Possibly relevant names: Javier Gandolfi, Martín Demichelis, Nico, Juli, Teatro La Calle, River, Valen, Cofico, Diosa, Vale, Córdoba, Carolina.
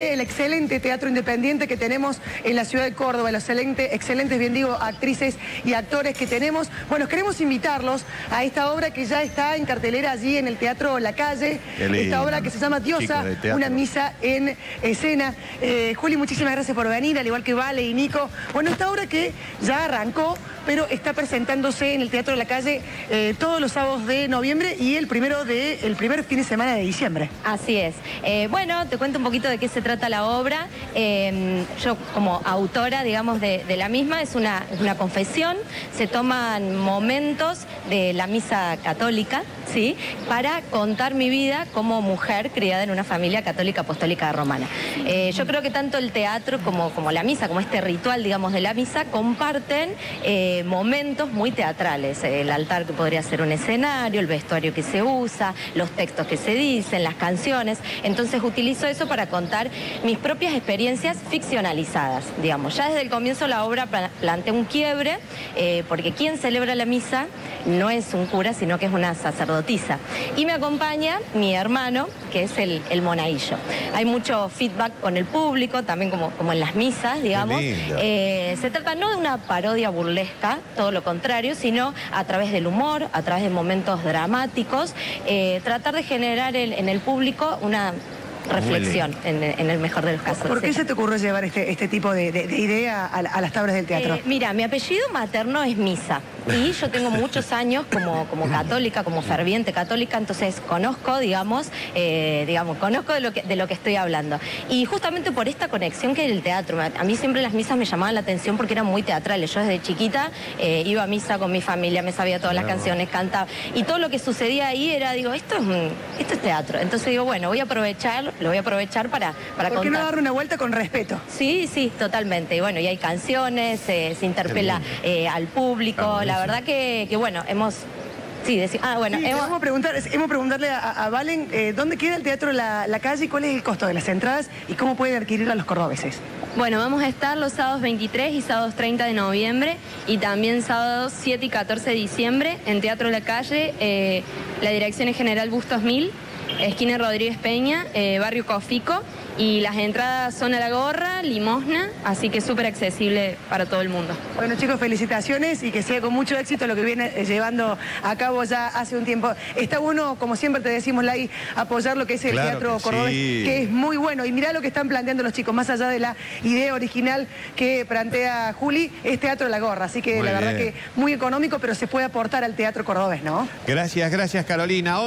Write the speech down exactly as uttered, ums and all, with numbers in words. El excelente teatro independiente que tenemos en la ciudad de Córdoba, los excelentes, excelentes, bien digo, actrices y actores que tenemos. Bueno, queremos invitarlos a esta obra que ya está en cartelera allí en el Teatro La Calle. Lindo, esta obra que se llama Diosa, una misa en escena. Eh, Juli, muchísimas gracias por venir, al igual que Vale y Nico. Bueno, esta obra que ya arrancó, pero está presentándose en el Teatro de la Calle eh, todos los sábados de noviembre y el primero de, el primer fin de semana de diciembre. Así es. Eh, bueno, te cuento un poquito de qué se trata la obra. Eh, yo como autora, digamos, de, de la misma, es una, una confesión. Se toman momentos de la misa católica, ¿sí?, para contar mi vida como mujer criada en una familia católica apostólica romana. Eh, yo creo que tanto el teatro como, como la misa, como este ritual, digamos, de la misa, comparten... Eh, momentos muy teatrales, el altar que podría ser un escenario, el vestuario que se usa, los textos que se dicen, las canciones. Entonces utilizo eso para contar mis propias experiencias ficcionalizadas, digamos. Ya desde el comienzo la obra plantea un quiebre, eh, porque quien celebra la misa no es un cura, sino que es una sacerdotisa. Y me acompaña mi hermano, que es el, el monaguillo. Hay mucho feedback con el público, también como, como en las misas, digamos. Eh, se trata no de una parodia burlesca, todo lo contrario, sino a través del humor, a través de momentos dramáticos, eh, tratar de generar el, en el público una reflexión, en, en el mejor de los casos. ¿Por qué se te ocurrió llevar este, este tipo de, de, de idea a, a las tablas del teatro? Eh, mira, mi apellido materno es Misa, y yo tengo muchos años como, como católica, como ferviente católica, entonces conozco, digamos, eh, digamos conozco de lo, que, de lo que estoy hablando. Y justamente por esta conexión que hay del teatro, a mí siempre las misas me llamaban la atención porque eran muy teatrales. Yo desde chiquita eh, iba a misa con mi familia, me sabía todas las no. canciones, cantaba, y todo lo que sucedía ahí era, digo, esto es, esto es teatro. Entonces digo, bueno, voy a aprovechar, lo voy a aprovechar para, para ¿Por qué contar. no dar una vuelta con respeto? Sí, sí, totalmente. Y bueno, y hay canciones, eh, se interpela eh, al público, ah, la La verdad que, que bueno, hemos... Sí, decir, ah, bueno, sí, hemos... Vamos a preguntar, hemos a preguntarle a, a Valen eh, dónde queda el Teatro La, la Calle y cuál es el costo de las entradas y cómo pueden adquirirla los cordobeses. Bueno, vamos a estar los sábados veintitrés y sábados treinta de noviembre y también sábados siete y catorce de diciembre en Teatro La Calle. Eh, la dirección es General Bustos mil, esquina Rodríguez Peña, eh, barrio Cofico. Y las entradas son a la gorra, limosna, así que súper accesible para todo el mundo. Bueno, chicos, felicitaciones y que sea con mucho éxito lo que viene llevando a cabo ya hace un tiempo. Está bueno, como siempre te decimos, Lai, apoyar lo que es el claro teatro que cordobés, sí. que es muy bueno. Y mirá lo que están planteando los chicos, más allá de la idea original que plantea Juli, es teatro a la gorra. Así que muy la bien. verdad que muy económico, pero se puede aportar al teatro cordobés, ¿no? Gracias, gracias, Carolina.